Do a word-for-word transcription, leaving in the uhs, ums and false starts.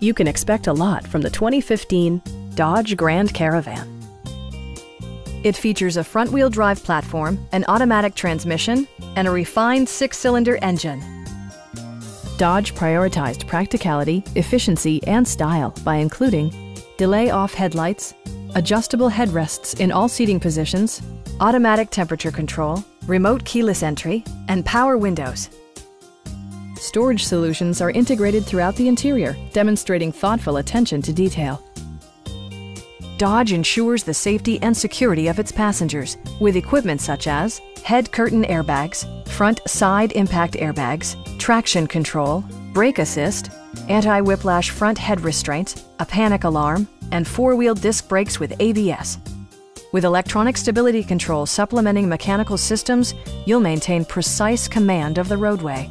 You can expect a lot from the twenty fifteen Dodge Grand Caravan. It features a front-wheel drive platform, an automatic transmission, and a refined six-cylinder engine. Dodge prioritized practicality, efficiency, and style by including delay-off headlights, adjustable headrests in all seating positions, automatic temperature control, remote keyless entry, and power windows. Storage solutions are integrated throughout the interior, demonstrating thoughtful attention to detail. Dodge ensures the safety and security of its passengers with equipment such as head curtain airbags, front side impact airbags, traction control, brake assist, anti-whiplash front head restraints, a panic alarm, and four-wheel disc brakes with A B S. With electronic stability control supplementing mechanical systems, you'll maintain precise command of the roadway.